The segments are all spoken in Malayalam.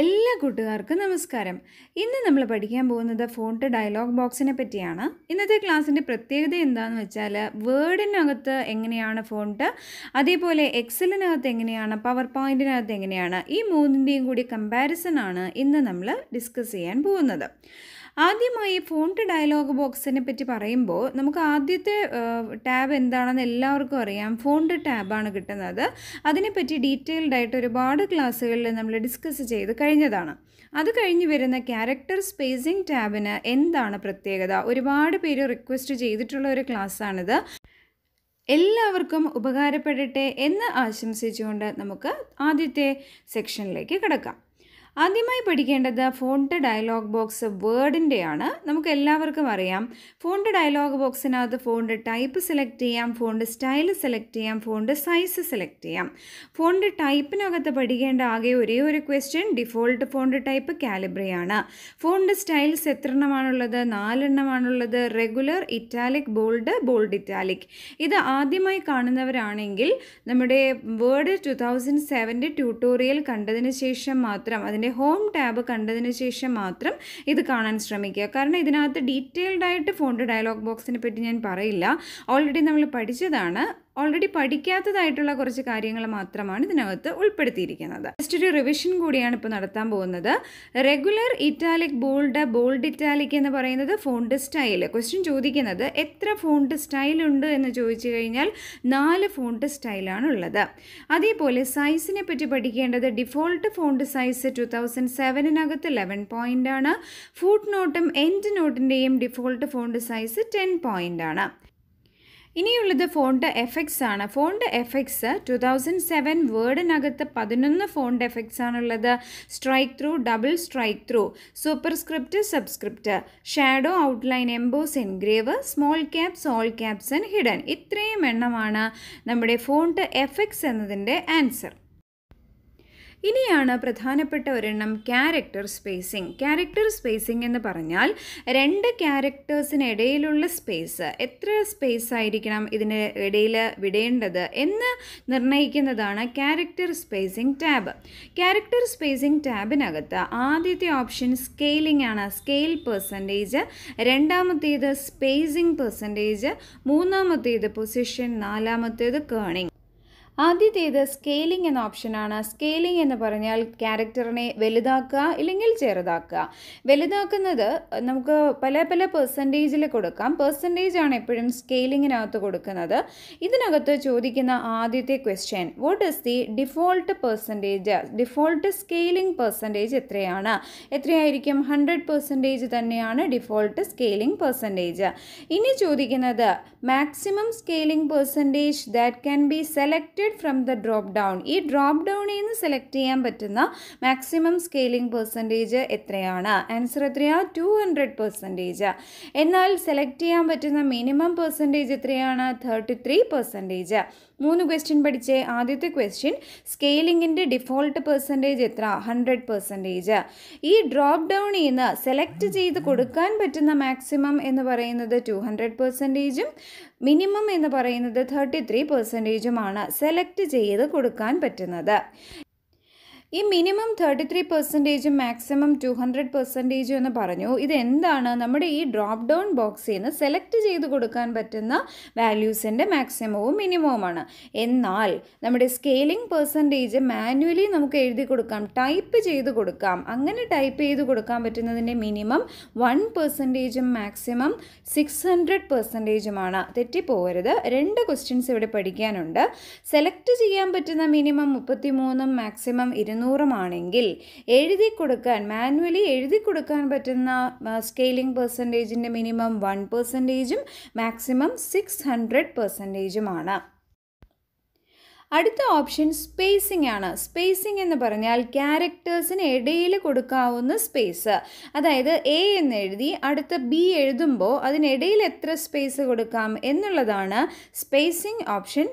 എല്ലാ കൂട്ടുകാർക്കും നമസ്കാരം. ഇന്ന് നമ്മൾ പഠിക്കാൻ പോകുന്നത് ഫോണ്ട് ഡയലോഗ് ബോക്സിനെ പറ്റിയാണ്. ഇന്നത്തെ ക്ലാസ്സിൻ്റെ പ്രത്യേകത എന്താണെന്ന് വെച്ചാൽ വേർഡിനകത്ത് എങ്ങനെയാണ് ഫോണ്ട്, അതേപോലെ എക്സലിനകത്ത് എങ്ങനെയാണ്, പവർ പോയിൻറ്റിനകത്ത് എങ്ങനെയാണ്, ഈ മൂന്നിൻ്റെയും കൂടി കമ്പാരിസനാണ് ഇന്ന് നമ്മൾ ഡിസ്കസ് ചെയ്യാൻ പോകുന്നത്. ആദ്യമായി ഫോണ്ട് ഡയലോഗ് ബോക്സിനെ പറ്റി പറയുമ്പോൾ നമുക്ക് ആദ്യത്തെ ടാബ് എന്താണെന്ന് എല്ലാവർക്കും അറിയാം, ഫോണ്ട് ടാബാണ് കിട്ടുന്നത്. അതിനെപ്പറ്റി ഡീറ്റെയിൽഡായിട്ട് ഒരുപാട് ക്ലാസ്സുകളിൽ നമ്മൾ ഡിസ്കസ് ചെയ്ത് കഴിഞ്ഞതാണ്. അത് കഴിഞ്ഞ് വരുന്ന ക്യാരക്ടർ സ്പേസിംഗ് ടാബിന് എന്താണ് പ്രത്യേകത? ഒരുപാട് പേര് റിക്വസ്റ്റ് ചെയ്തിട്ടുള്ള ഒരു ക്ലാസ്സാണിത്. എല്ലാവർക്കും ഉപകാരപ്പെടട്ടെ എന്ന് ആശംസിച്ചുകൊണ്ട് നമുക്ക് ആദ്യത്തെ സെക്ഷനിലേക്ക് കിടക്കാം. ആദ്യമായി പഠിക്കേണ്ടത് ഫോണ്ട് ഡയലോഗ് ബോക്സ് വേർഡിൻ്റെയാണ്. നമുക്ക് എല്ലാവർക്കും അറിയാം, ഫോണ്ട് ഡയലോഗ് ബോക്സിനകത്ത് ഫോണ്ട് ടൈപ്പ് സെലക്ട് ചെയ്യാം, ഫോണ്ട് സ്റ്റൈൽ സെലക്ട് ചെയ്യാം, ഫോണ്ട് സൈസ് സെലക്ട് ചെയ്യാം. ഫോണ്ട് ടൈപ്പിനകത്ത് പഠിക്കേണ്ട ആകെ ഒരേ ഒരു question default font type Calibri ആണ്. ഫോണ്ട് സ്റ്റൈൽസ് എത്ര എണ്ണമാണുള്ളത്? 4 എണ്ണമാണുള്ളത്. Regular, italic, bold, bold italic. ഇത് ആദ്യമായി കാണുന്നവരാണെങ്കിൽ നമ്മുടെ വേർഡ് 2007 ട്യൂട്ടോറിയൽ കണ്ടതിന് ശേഷം മാത്രം, അതിൻ്റെ ഹോം ടാബ് കണ്ടതിന് ശേഷം മാത്രം ഇത് കാണാൻ ശ്രമിക്കുക. കാരണം ഇതിനകത്ത് ഡീറ്റെയിൽഡായിട്ട് ഫോണ്ട് ഡയലോഗ് ബോക്സിനെ പറ്റി ഞാൻ പറയില്ല, ഓൾറെഡി നമ്മൾ പഠിച്ചതാണ്. ഓൾറെഡി പഠിക്കാത്തതായിട്ടുള്ള കുറച്ച് കാര്യങ്ങൾ മാത്രമാണ് ഇതിനകത്ത് ഉൾപ്പെടുത്തിയിരിക്കുന്നത്. ജസ്റ്റ് ഒരു റിവിഷൻ കൂടിയാണ് ഇപ്പോൾ നടത്താൻ പോകുന്നത്. Regular, italic, bold, bold italic എന്ന് പറയുന്നത് ഫോണ്ട് സ്റ്റൈൽ. ക്വസ്റ്റ്യൻ ചോദിക്കുന്നത് എത്ര ഫോണ്ട് സ്റ്റൈലുണ്ട് എന്ന് ചോദിച്ചു കഴിഞ്ഞാൽ 4 ഫോണ്ട് സ്റ്റൈലാണുള്ളത്. അതേപോലെ സൈസിനെ പറ്റി പഠിക്കേണ്ടത് ഡിഫോൾട്ട് ഫോണ്ട് സൈസ് 2007 11 പോയിൻ്റാണ്. ഫുട് നോട്ടും എൻഡ് നോട്ടിൻ്റെയും ഡിഫോൾട്ട് ഫോണ്ട് സൈസ് 10 പോയിൻ്റാണ്. ഇനിയുള്ളത് ഫോണ്ട് എഫക്ട്സ് ആണ്. ഫോണ്ട് എഫക്ട്സ് 2007 വേർഡിനകത്ത് 11 ഫോണ്ട് എഫക്ട്സ് ആണുള്ളത്. Strike through, double strike through, superscript, subscript, shadow, outline, emboss, engrave, small caps, all caps and hidden. ഇത്രയും എണ്ണമാണ് നമ്മുടെ ഫോണ്ട് എഫക്ട്സ് എന്നതിൻ്റെ ആൻസർ. ഇനിയാണ് പ്രധാനപ്പെട്ട ഒരെണ്ണം ക്യാരക്ടർ സ്പേസിംഗ്. ക്യാരക്ടർ സ്പേസിംഗ് എന്ന് പറഞ്ഞാൽ 2 ക്യാരക്ടേഴ്സിനിടയിലുള്ള സ്പേസ്, എത്ര സ്പേസ് ആയിരിക്കണം ഇതിന് ഇടയിൽ വിടേണ്ടത് എന്ന് നിർണ്ണയിക്കുന്നതാണ് character spacing tab. Character spacing ടാബിനകത്ത് ആദ്യത്തെ ഓപ്ഷൻ സ്കെയിലിംഗ് ആണ്, സ്കെയിൽ പെർസെൻറ്റേജ്. രണ്ടാമത്തേത് സ്പേസിംഗ് പെർസെൻറ്റേജ്, 3ാമത്തേത് പൊസിഷൻ, 4ാമത്തേത് കേണിംഗ്. ആദ്യത്തേത് സ്കെയിലിംഗ് എന്ന ഓപ്ഷനാണ്. സ്കെയിലിംഗ് എന്ന് പറഞ്ഞാൽ ക്യാരക്ടറിനെ വലുതാക്കുക ഇല്ലെങ്കിൽ ചെറുതാക്കുക. വലുതാക്കുന്നത് നമുക്ക് പല പല പെർസെൻറ്റേജിൽ കൊടുക്കാം. പെർസെൻറ്റേജാണ് എപ്പോഴും സ്കെയിലിങ്ങിനകത്ത് കൊടുക്കുന്നത്. ഇതിനകത്ത് ചോദിക്കുന്ന ആദ്യത്തെ question what is the default percentage? Default scaling percentage എത്രയാണ്? എത്രയായിരിക്കും? 100% തന്നെയാണ് ഡിഫോൾട്ട് സ്കെയിലിംഗ് പെർസെൻറ്റേജ്. ഇനി ചോദിക്കുന്നത് maximum scaling percentage that can be select from the drop down. ഈ ഡ്രോപ്പ് ഡൗണിൽ നിന്ന് സെലക്ട് ചെയ്യാൻ പറ്റുന്ന മാക്സിമം സ്കെയിലിംഗ് പെർസെൻറ്റേജ് എത്രയാണ്? ആൻസർ എത്രയാണ്? 200%. എന്നാൽ സെലക്ട് ചെയ്യാൻ പറ്റുന്ന മിനിമം പെർസെൻറ്റേജ് എത്രയാണ്? 33%. 3 ക്വസ്റ്റ്യൻ പഠിച്ചേ. ആദ്യത്തെ ക്വസ്റ്റ്യൻ സ്കെയിലിംഗിൻ്റെ ഡിഫോൾട്ട് പെർസെൻറ്റേജ് എത്ര? 100%. ഈ ഡ്രോപ്പ് ഡൗണിൽ നിന്ന് സെലക്ട് ചെയ്ത് കൊടുക്കാൻ പറ്റുന്ന മാക്സിമം എന്ന് പറയുന്നത് 200%, മിനിമം എന്ന് പറയുന്നത് 33%. സെലക്ട് ചെയ്ത് കൊടുക്കാൻ പറ്റുന്നത് ഈ മിനിമം 33%, മാക്സിമം 200% എന്ന് പറഞ്ഞു. ഇതെന്താണ്? നമ്മുടെ ഈ ഡ്രോപ്പ് ഡൗൺ ബോക്സിൽ നിന്ന് സെലക്ട് ചെയ്ത് കൊടുക്കാൻ പറ്റുന്ന വാല്യൂസിൻ്റെ മാക്സിമവും മിനിമവുമാണ്. എന്നാൽ നമ്മുടെ സ്കെയിലിംഗ് പെർസെൻറ്റേജ് മാനുവലി നമുക്ക് എഴുതി കൊടുക്കാം, ടൈപ്പ് ചെയ്ത് കൊടുക്കാം. അങ്ങനെ ടൈപ്പ് ചെയ്ത് കൊടുക്കാൻ പറ്റുന്നതിൻ്റെ മിനിമം 1%, മാക്സിമം 600%. തെറ്റിപ്പോകരുത്. 2 ക്വസ്റ്റ്യൻസ് ഇവിടെ പഠിക്കാനുണ്ട്. സെലക്ട് ചെയ്യാൻ പറ്റുന്ന മിനിമം 33, മാക്സിമം 200 ആണെങ്കിൽ എഴുതി കൊടുക്കാൻ, മാനുവലി എഴുതി കൊടുക്കാൻ പറ്റുന്ന സ്കെയിലിംഗ് പെർസെൻറ്റേജിൻ്റെ മിനിമം 1%, മാക്സിമം 600%. അടുത്ത ഓപ്ഷൻ സ്പേസിംഗ് ആണ്. സ്പേസിംഗ് എന്ന് പറഞ്ഞാൽ ക്യാരക്ടേഴ്സിന് ഇടയിൽ കൊടുക്കാവുന്ന സ്പേസ്. അതായത് എ എന്ന് എഴുതി അടുത്ത ബി എഴുതുമ്പോൾ അതിനിടയിൽ എത്ര സ്പേസ് കൊടുക്കാം എന്നുള്ളതാണ് സ്പേസിംഗ് ഓപ്ഷൻ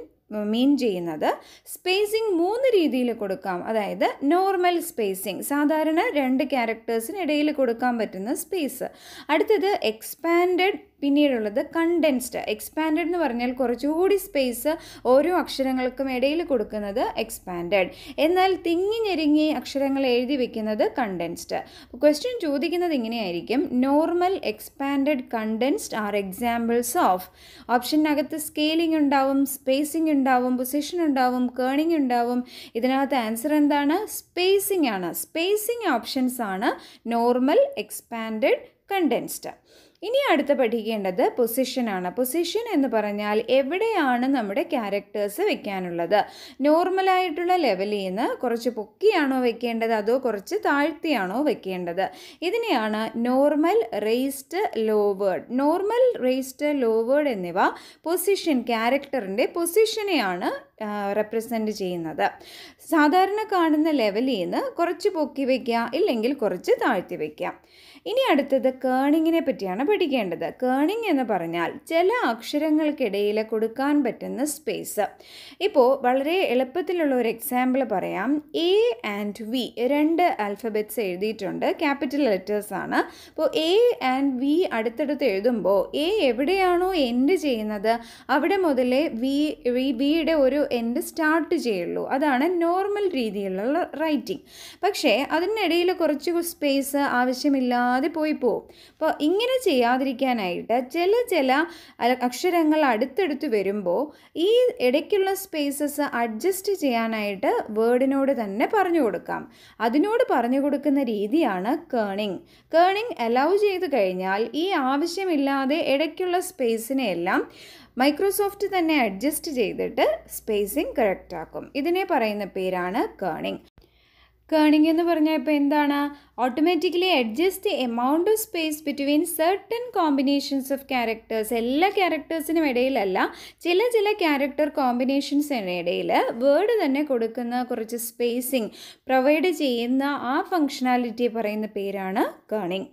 മീൻ ചെയ്യുന്നത്. സ്പേസിംഗ് 3 രീതിയിൽ കൊടുക്കാം. അതായത് നോർമൽ സ്പേസിംഗ്, സാധാരണ 2 ക്യാരക്ടേഴ്സിനിടയിൽ കൊടുക്കാൻ പറ്റുന്ന സ്പേസ്. അടുത്തത് എക്സ്പാൻഡഡ് പിന്നീടുള്ളത് കണ്ടൻസ്ഡ്. എക്സ്പാൻഡഡ് എന്ന് പറഞ്ഞാൽ കുറച്ചുകൂടി സ്പേസ് ഓരോ അക്ഷരങ്ങൾക്കും ഇടയിൽ കൊടുക്കുന്നത് എക്സ്പാൻഡഡ്. എന്നാൽ തിങ്ങി ഞെരുങ്ങി അക്ഷരങ്ങൾ എഴുതി വെക്കുന്നത് കണ്ടൻസ്ഡ്. ക്വസ്റ്റ്യൻ ചോദിക്കുന്നത് ഇങ്ങനെയായിരിക്കും, normal, expanded, condensed are examples of. ഓപ്ഷനകത്ത് സ്കെയിലിംഗ് ഉണ്ടാവും, സ്പേസിംഗ് ഉണ്ടാവും, പൊസിഷൻ ഉണ്ടാവും, കേണിംഗ് ഉണ്ടാവും. ഇതിനകത്ത് ആൻസർ എന്താണ്? സ്പേസിംഗ് ആണ്. സ്പേസിംഗ് ഓപ്ഷൻസ് ആണ് നോർമൽ, എക്സ്പാൻഡഡ്, കണ്ടൻസ്ഡ്. ഇനി അടുത്ത പഠിക്കേണ്ടത് പൊസിഷനാണ്. പൊസിഷൻ എന്ന് പറഞ്ഞാൽ എവിടെയാണ് നമ്മുടെ ക്യാരക്ടേഴ്സ് വെക്കാനുള്ളത്. നോർമലായിട്ടുള്ള ലെവലിൽ നിന്ന് കുറച്ച് പൊക്കിയാണോ വെക്കേണ്ടത് അതോ കുറച്ച് താഴ്ത്തിയാണോ വെക്കേണ്ടത്, ഇതിനെയാണ് normal, raised, lowered. Normal, raised, lowered എന്നിവ പൊസിഷൻ, ക്യാരക്ടറിൻ്റെ പൊസിഷനെയാണ് റെപ്രസെൻ്റ് ചെയ്യുന്നത്. സാധാരണ കാണുന്ന ലെവലിൽ നിന്ന് കുറച്ച് പൊക്കി വയ്ക്കുക, ഇല്ലെങ്കിൽ കുറച്ച് താഴ്ത്തി വയ്ക്കുക. ഇനി അടുത്തത് കേണിങ്ങിനെ പറ്റിയാണ് പഠിക്കേണ്ടത്. കേണിങ് എന്ന് പറഞ്ഞാൽ ചില അക്ഷരങ്ങൾക്കിടയിൽ കൊടുക്കാൻ പറ്റുന്ന സ്പേസ്. ഇപ്പോൾ വളരെ എളുപ്പത്തിലുള്ള ഒരു എക്സാമ്പിൾ പറയാം. എ ആൻഡ് വി, രണ്ട് ആൽഫബറ്റ്സ് എഴുതിയിട്ടുണ്ട്, ക്യാപിറ്റൽ ലെറ്റേഴ്സാണ്. അപ്പോൾ എ ആൻഡ് വി അടുത്തടുത്ത് എഴുതുമ്പോൾ എ എവിടെയാണോ എൻഡ് ചെയ്യുന്നത് അവിടെ മുതലേ വിയുടെ ഒരു എൻഡ് സ്റ്റാർട്ട് ചെയ്യുള്ളൂ. അതാണ് നോർമൽ രീതിയിലുള്ള റൈറ്റിംഗ്. പക്ഷേ അതിനിടയിൽ കുറച്ച് സ്പേസ് ആവശ്യമില്ലാതെ പോയി പോകും. അപ്പോൾ ഇങ്ങനെ ചെയ്യാതിരിക്കാനായിട്ട് ചില അക്ഷരങ്ങൾ അടുത്തടുത്ത് വരുമ്പോൾ ഈ ഇടയ്ക്കുള്ള സ്പേസസ് അഡ്ജസ്റ്റ് ചെയ്യാനായിട്ട് വേർഡിനോട് തന്നെ പറഞ്ഞു കൊടുക്കാം. അതിനോട് പറഞ്ഞു കൊടുക്കുന്ന രീതിയാണ് കേണിങ്. കേണിങ് അലൗ ചെയ്ത് കഴിഞ്ഞാൽ ഈ ആവശ്യമില്ലാതെ ഇടയ്ക്കുള്ള സ്പേസിനെയെല്ലാം മൈക്രോസോഫ്റ്റ് തന്നെ അഡ്ജസ്റ്റ് ചെയ്തിട്ട് സ്പേസിംഗ് കറക്റ്റ് ആക്കും. ഇതിനെ പറയുന്ന പേരാണ് കേണിങ്. കേണിങ് എന്ന് പറഞ്ഞാൽ ഇപ്പോൾ എന്താണ്? Automatically adjust amount of space between certain combinations of characters. എല്ലാ ക്യാരക്ടേഴ്സിനും ഇടയിലല്ല, ചില ക്യാരക്ടർ കോമ്പിനേഷൻസിന് ഇടയിൽ വേർഡ് തന്നെ കൊടുക്കുന്ന കുറച്ച് സ്പേസിംഗ് പ്രൊവൈഡ് ചെയ്യുന്ന ആ ഫങ്ഷണാലിറ്റിയെ പറയുന്ന പേരാണ് കേണിങ്.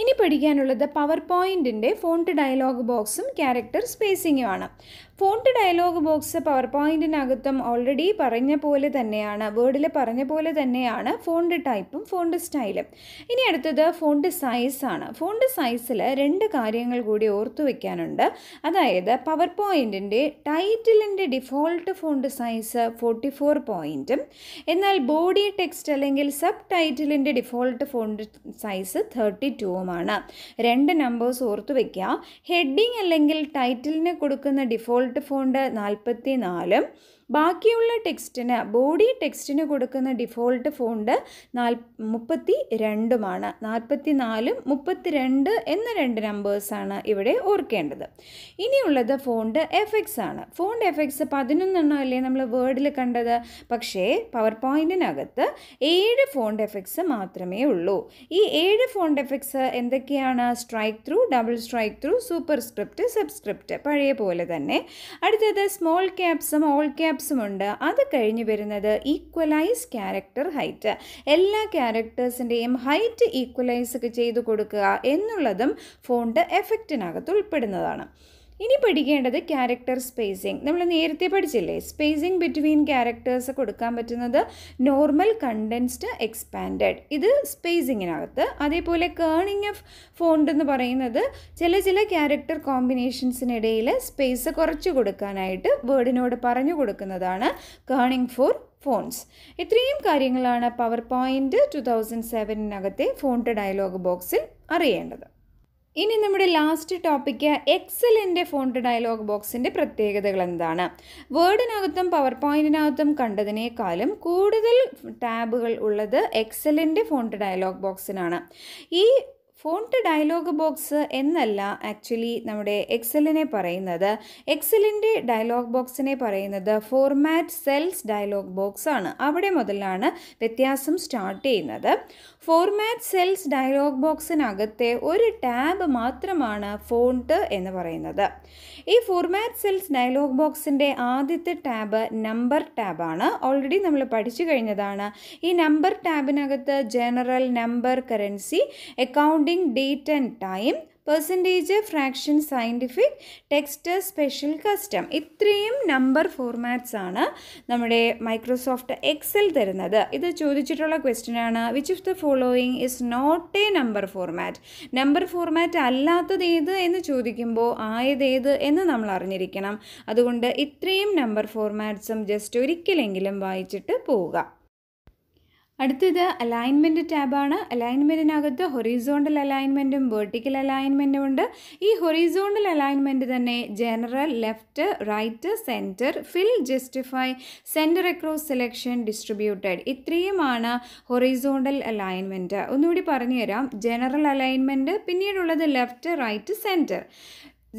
ഇനി പഠിക്കാനുള്ളത് പവർ പോയിൻറ്റിൻ്റെ ഫോണ്ട് ഡയലോഗ് ബോക്സും ക്യാരക്ടർ സ്പേസിങ്ങുമാണ്. ഫോണ്ട് ഡയലോഗ് ബോക്സ് പവർ പോയിൻറ്റിനകത്തും ഓൾറെഡി പറഞ്ഞ പോലെ തന്നെയാണ്, വേർഡിൽ പറഞ്ഞ പോലെ തന്നെയാണ് ഫോണ്ട് ടൈപ്പും ഫോണ്ട് സ്റ്റൈലും. ഇനി അടുത്തത് ഫോണ്ട് സൈസാണ്. ഫോണ്ട് സൈസിൽ രണ്ട് കാര്യങ്ങൾ കൂടി ഓർത്തു വയ്ക്കാനുണ്ട്. അതായത് പവർ പോയിൻറ്റിൻ്റെ ടൈറ്റിലിൻ്റെ ഡിഫോൾട്ട് ഫോണ്ട് സൈസ് 44 പോയിൻറ്റും, എന്നാൽ ബോഡി ടെക്സ്റ്റ് അല്ലെങ്കിൽ സബ് ടൈറ്റിലിൻ്റെ ഡിഫോൾട്ട് ഫോണ്ട് സൈസ് 32ഉമാണ്. രണ്ട് നമ്പേഴ്സ് ഓർത്തു വയ്ക്കുക. ഹെഡിങ് അല്ലെങ്കിൽ ടൈറ്റിലിന് കൊടുക്കുന്ന ഡിഫോൾട്ട് ഫോണ്ട് 44ഉം, ബാക്കിയുള്ള ടെക്സ്റ്റിന്, ബോഡി ടെക്സ്റ്റിന് കൊടുക്കുന്ന ഡിഫോൾട്ട് ഫോണ്ട് 32ഉമാണ്. 44ഉം 32 എന്ന രണ്ട് നമ്പേഴ്സാണ് ഇവിടെ ഓർക്കേണ്ടത്. ഇനിയുള്ളത് ഫോണ്ട് എഫക്ട്സ് ആണ്. ഫോണ്ട് എഫക്ട്സ് 11 അല്ലേ നമ്മൾ വേർഡിൽ കണ്ടത്, പക്ഷേ പവർ പോയിൻറ്റിനകത്ത് 7 ഫോണ്ട് എഫക്ട്സ് മാത്രമേ ഉള്ളൂ. ഈ 7 ഫോണ്ട് എഫക്ട്സ് എന്തൊക്കെയാണ്? Strike through, double strike through, super script, subscript, പഴയ പോലെ തന്നെ. അടുത്തത് സ്മോൾ ക്യാപ്സും ഓൾ ക്യാപ്സും ഉണ്ട്. അത് കഴിഞ്ഞ് വരുന്നത് ഈക്വലൈസ് ക്യാരക്ടർ ഹൈറ്റ്. എല്ലാ ക്യാരക്ടേഴ്സിൻ്റെയും ഹൈറ്റ് ഈക്വലൈസ് ചെയ്ത് കൊടുക്കുക എന്നുള്ളതും ഫോണ്ട് എഫക്റ്റിനകത്ത് ഉൾപ്പെടുന്നതാണ്. ഇനി പഠിക്കേണ്ടത് ക്യാരക്ടർ സ്പേസിംഗ്. നമ്മൾ നേരത്തെ പഠിച്ചില്ലേ, സ്പേസിംഗ് ബിറ്റ്വീൻ ക്യാരക്ടേഴ്സ് കൊടുക്കാൻ പറ്റുന്നത് നോർമൽ, കണ്ടൻസ്ഡ്, എക്സ്പാൻഡഡ്, ഇത് സ്പേസിങ്ങിനകത്ത്. അതേപോലെ കേണിങ് ഓഫ് ഫോണ്ട് എന്ന് പറയുന്നത് ചില ക്യാരക്ടർ കോമ്പിനേഷൻസിനിടയിൽ സ്പേസ് കുറച്ച് കൊടുക്കാനായിട്ട് വേർഡിനോട് പറഞ്ഞു കൊടുക്കുന്നതാണ് കേണിങ് ഫോർ ഫോൺസ്. ഇത്രയും കാര്യങ്ങളാണ് പവർ പോയിൻറ്റ് 2007 ഫോണ്ട് ഡയലോഗ് ബോക്സിൽ അറിയേണ്ടത്. ഇനി നമ്മുടെ ലാസ്റ്റ് ടോപ്പിക്ക് എക്സലിൻ്റെ ഫോണ്ട് ഡയലോഗ് ബോക്സിൻ്റെ പ്രത്യേകതകൾ എന്താണ്? വേർഡിനകത്തും പവർ പോയിൻറ്റിനകത്തും കണ്ടതിനേക്കാളും കൂടുതൽ ടാബുകൾ ഉള്ളത് എക്സലിൻ്റെ ഫോണ്ട് ഡയലോഗ് ബോക്സിനാണ്. ഈ ഫോണ്ട് ഡയലോഗ് ബോക്സ് എന്നല്ല ആക്ച്വലി നമ്മുടെ എക്സലിനെ പറയുന്നത്. എക്സലിൻ്റെ ഡയലോഗ് ബോക്സിനെ പറയുന്നത് ഫോർമാറ്റ് സെൽസ് ഡയലോഗ് ബോക്സ് ആണ്. അവിടെ മുതലാണ് വ്യത്യാസം സ്റ്റാർട്ട് ചെയ്യുന്നത്. ഫോർമാറ്റ് സെൽസ് ഡയലോഗ് ബോക്സിനകത്തെ ഒരു ടാബ് മാത്രമാണ് ഫോണ്ട് എന്ന് പറയുന്നത്. ഈ ഫോർമാറ്റ് സെൽസ് ഡയലോഗ് ബോക്സിൻ്റെ ആദ്യത്തെ ടാബ് നമ്പർ ടാബാണ്. ഓൾറെഡി നമ്മൾ പഠിച്ചു കഴിഞ്ഞതാണ്. ഈ നമ്പർ ടാബിനകത്ത് general, number, currency, accounting, date and time, percentage fraction scientific text special custom ഇത്രയും നമ്പർ ഫോർമാറ്റ്സ് ആണ് നമ്മുടെ മൈക്രോസോഫ്റ്റ് എക്സൽ തരുന്നത്. ഇത് ചോദിച്ചിട്ടുള്ള ക്വസ്റ്റ്യനാണ്. Which of the following is not a number format? Number format അല്ലാത്തത് ഏത് എന്ന് ചോദിക്കുമ്പോൾ ആയതേത് എന്ന് നമ്മൾ അറിഞ്ഞിരിക്കണം. അതുകൊണ്ട് ഇത്രയും നമ്പർ ഫോർമാറ്റ്സും ജസ്റ്റ് ഒരിക്കലെങ്കിലും വായിച്ചിട്ട് പോവുക. അടുത്തത് അലൈൻമെൻറ്റ് ടാബാണ്. അലൈൻമെൻറ്റിനകത്ത് ഹൊറിസോണ്ടൽ അലൈൻമെൻറ്റും വെർട്ടിക്കൽ അലൈൻമെൻറ്റും ഉണ്ട്. ഈ ഹൊറിസോണ്ടൽ അലൈൻമെൻറ്റ് തന്നെ general, left, right, centre, fill, justify, centre across selection, distributed ഇത്രയുമാണ് ഹൊറിസോണ്ടൽ അലൈൻമെൻറ്റ്. ഒന്നുകൂടി പറഞ്ഞുതരാം. ജനറൽ അലൈൻമെൻറ്റ്, പിന്നീടുള്ളത് left, right, centre.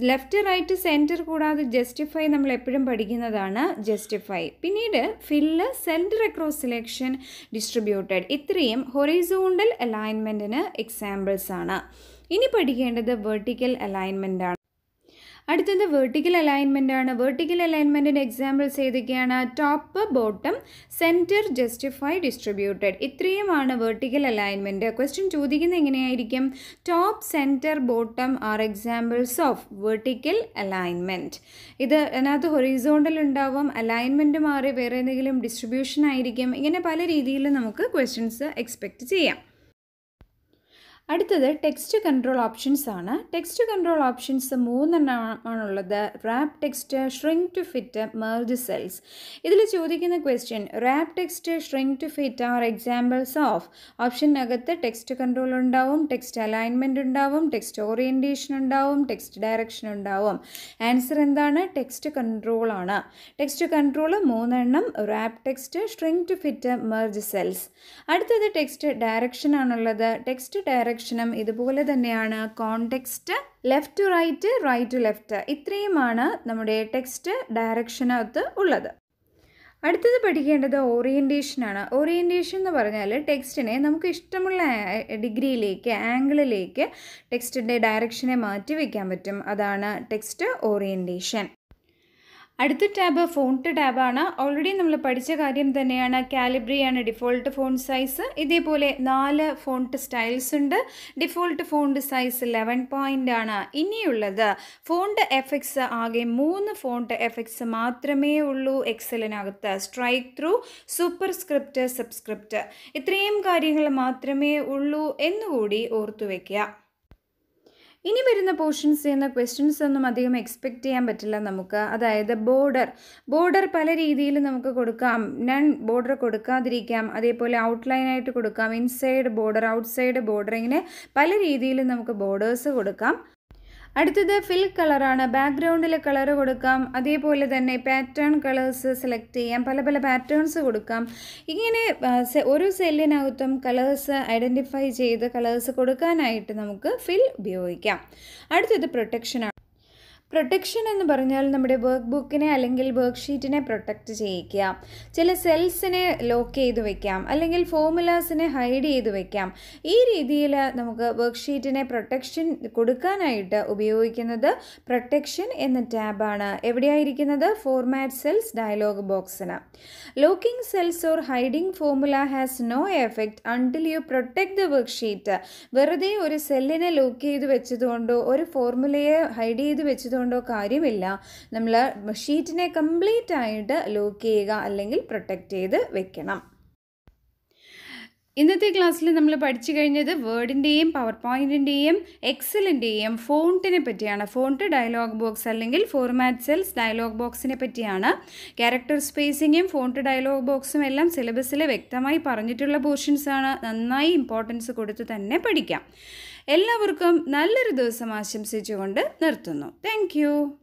Left, right, centre കൂടാതെ ജസ്റ്റിഫൈ നമ്മൾ എപ്പോഴും പഠിക്കുന്നതാണ് ജസ്റ്റിഫൈ. പിന്നീട് fill, centre across selection, distributed ഇത്രയും ഹൊറിസോണ്ടൽ അലൈൻമെൻറ്റിന് എക്സാമ്പിൾസ് ആണ്. ഇനി പഠിക്കേണ്ടത് വെർട്ടിക്കൽ അലൈൻമെൻറ്റാണ്. അടുത്തത് വെർട്ടിക്കൽ അലൈൻമെൻ്റ് ആണ്. വെർട്ടിക്കൽ അലൈൻമെൻറ്റിൻ്റെ എക്സാമ്പിൾസ് ഏതൊക്കെയാണ്? Top, bottom, centre, justify, distributed ഇത്രയുമാണ് വെർട്ടിക്കൽ അലൈൻമെൻറ്റ്. ക്വസ്റ്റ്യൻ ചോദിക്കുന്നത് എങ്ങനെയായിരിക്കും? Top, centre, bottom are examples of vertical alignment. ഇത് അതിനകത്ത് ഹൊറിസോണ്ടൽ ഉണ്ടാവും, അലൈൻമെൻറ്റ് മാറി വേറെ എന്തെങ്കിലും ഡിസ്ട്രിബ്യൂഷൻ ആയിരിക്കും. ഇങ്ങനെ പല രീതിയിലും നമുക്ക് ക്വസ്റ്റ്യൻസ് എക്സ്പെക്റ്റ് ചെയ്യാം. അടുത്തത് ടെക്സ്റ്റ് കൺട്രോൾ ഓപ്ഷൻസ് ആണ്. ടെക്സ്റ്റ് കൺട്രോൾ ഓപ്ഷൻസ് 3 എണ്ണമാണുള്ളത്. Wrap text, shrink to fit, merge cells. ഇതിൽ ചോദിക്കുന്ന question wrap text, shrink to fit are examples of. ഓപ്ഷനകത്ത് ടെക്സ്റ്റ് കൺട്രോൾ ഉണ്ടാവും, ടെക്സ്റ്റ് അലൈൻമെൻറ്റ് ഉണ്ടാവും, ടെക്സ്റ്റ് ഓറിയൻറ്റേഷൻ ഉണ്ടാവും, ടെക്സ്റ്റ് ഡയറക്ഷൻ ഉണ്ടാവും. ആൻസർ എന്താണ്? ടെക്സ്റ്റ് കൺട്രോൾ ആണ്. ടെക്സ്റ്റ് കൺട്രോൾ 3 എണ്ണം, wrap text, shrink to fit, merge cells. അടുത്തത് ടെക്സ്റ്റ് ഡയറക്ഷൻ ആണുള്ളത്. ടെക്സ്റ്റ് ഡയറക്ഷൻ ഇതുപോലെ തന്നെയാണ്. Context, left to right, right to left ഇത്രയുമാണ് നമ്മുടെ ടെക്സ്റ്റ് ഡയറക്ഷനകത്ത് ഉള്ളത്. അടുത്തത് പഠിക്കേണ്ടത് ഓറിയൻറ്റേഷനാണ്. ഓറിയൻറ്റേഷൻ എന്ന് പറഞ്ഞാൽ ടെക്സ്റ്റിനെ നമുക്ക് ഇഷ്ടമുള്ള ഡിഗ്രിയിലേക്ക്, ആംഗിളിലേക്ക് ടെക്സ്റ്റിൻ്റെ ഡയറക്ഷനെ മാറ്റി വയ്ക്കാൻ പറ്റും. അതാണ് ടെക്സ്റ്റ് ഓറിയൻറ്റേഷൻ. അടുത്ത ടാബ് ഫോണ്ട് ടാബാണ്. ഓൾറെഡി നമ്മൾ പഠിച്ച കാര്യം തന്നെയാണ്. കാലിബ്രിയാണ് ഡിഫോൾട്ട് ഫോണ്ട് സൈസ്. ഇതേപോലെ 4 ഫോണ്ട് സ്റ്റൈൽസ് ഉണ്ട്. ഡിഫോൾട്ട് ഫോണ്ട് സൈസ് 11 point ആണ്. ഇനിയുള്ളത് ഫോണ്ട് എഫക്ട്സ്. ആകെ 3 ഫോണ്ട് എഫക്ട്സ് മാത്രമേ ഉള്ളൂ എക്സലിനകത്ത്. Strike through, super script, subscript ഇത്രയും കാര്യങ്ങൾ മാത്രമേ ഉള്ളൂ എന്നുകൂടി ഓർത്തു വയ്ക്കുക. ഇനി വരുന്ന പോർഷൻസ് ചെയ്യുന്ന ക്വസ്റ്റ്യൻസ് ഒന്നും അധികം എക്സ്പെക്റ്റ് ചെയ്യാൻ പറ്റില്ല നമുക്ക്. അതായത് ബോർഡർ. ബോർഡർ പല രീതിയിൽ നമുക്ക് കൊടുക്കാം. നൺ ബോർഡർ കൊടുക്കാതിരിക്കാം, അതേപോലെ ഔട്ട്ലൈനായിട്ട് കൊടുക്കാം, ഇൻസൈഡ് ബോർഡർ, ഔട്ട്സൈഡ് ബോർഡർ, ഇങ്ങനെ പല രീതിയിൽ നമുക്ക് ബോർഡേഴ്സ് കൊടുക്കാം. അടുത്തത് ഫിൽ കളറാണ്. ബാക്ക്ഗ്രൗണ്ടിൽ കളർ കൊടുക്കാം, അതേപോലെ തന്നെ പാറ്റേൺ കളേഴ്സ് സെലക്ട് ചെയ്യാം, പല പല പാറ്റേൺസ് കൊടുക്കാം. ഇങ്ങനെ ഒരു സെല്ലിനകത്തും കളേഴ്സ് ഐഡൻറ്റിഫൈ ചെയ്ത് കളേഴ്സ് കൊടുക്കാനായിട്ട് നമുക്ക് ഫിൽ ഉപയോഗിക്കാം. അടുത്തത് പ്രൊട്ടക്ഷനാണ്. പ്രൊട്ടക്ഷൻ എന്ന് പറഞ്ഞാൽ നമ്മുടെ വർക്ക് ബുക്കിനെ അല്ലെങ്കിൽ വർക്ക് ഷീറ്റിനെ പ്രൊട്ടക്റ്റ് ചെയ്യിക്കുക. ചില സെൽസിനെ ലോക്ക് ചെയ്ത് വയ്ക്കാം, അല്ലെങ്കിൽ ഫോർമുലാസിനെ ഹൈഡ് ചെയ്ത് വയ്ക്കാം. ഈ രീതിയിൽ നമുക്ക് വർക്ക് ഷീറ്റിനെ പ്രൊട്ടക്ഷൻ കൊടുക്കാനായിട്ട് ഉപയോഗിക്കുന്നത് പ്രൊട്ടക്ഷൻ എന്ന ടാബാണ്. എവിടെയായിരിക്കുന്നത്? ഫോർമാറ്റ് സെൽസ് ഡയലോഗ് ബോക്സിന്. Locking cells or hiding formula has no effect until you protect the work sheet. വെറുതെ ഒരു സെല്ലിനെ ലോക്ക് ചെയ്ത് വെച്ചതുകൊണ്ടോ ഒരു ഫോർമുലയെ ഹൈഡ് ചെയ്ത് വെച്ചതുകൊണ്ടോ കാര്യമില്ല. നമ്മൾ ഷീറ്റിനെ കംപ്ലീറ്റ് ആയിട്ട് ലോക്ക് ചെയ്യുക അല്ലെങ്കിൽ പ്രൊട്ടക്റ്റ് ചെയ്ത് വെക്കണം. ഇന്നത്തെ ക്ലാസ്സിൽ നമ്മൾ പഠിച്ചു കഴിഞ്ഞത് വേർഡിൻ്റെയും പവർ പോയിൻറ്റിൻ്റെയും എക്സലിൻ്റെയും ഫോണ്ടിനെ പറ്റിയാണ്. ഫോണ്ട് ഡയലോഗ് ബോക്സ് അല്ലെങ്കിൽ ഫോർമാറ്റ് സെൽസ് ഡയലോഗ് ബോക്സിനെ പറ്റിയാണ്. ക്യാരക്ടർ സ്പേസിങ്ങും ഫോണ്ട് ഡയലോഗ് ബോക്സും എല്ലാം സിലബസിൽ വ്യക്തമായി പറഞ്ഞിട്ടുള്ള പോർഷൻസാണ്. നന്നായി ഇമ്പോർട്ടൻസ് കൊടുത്ത് തന്നെ പഠിക്കാം. എല്ലാവർക്കും നല്ലൊരു ദിവസം ആശംസിച്ചുകൊണ്ട് നിർത്തുന്നു. Thank U.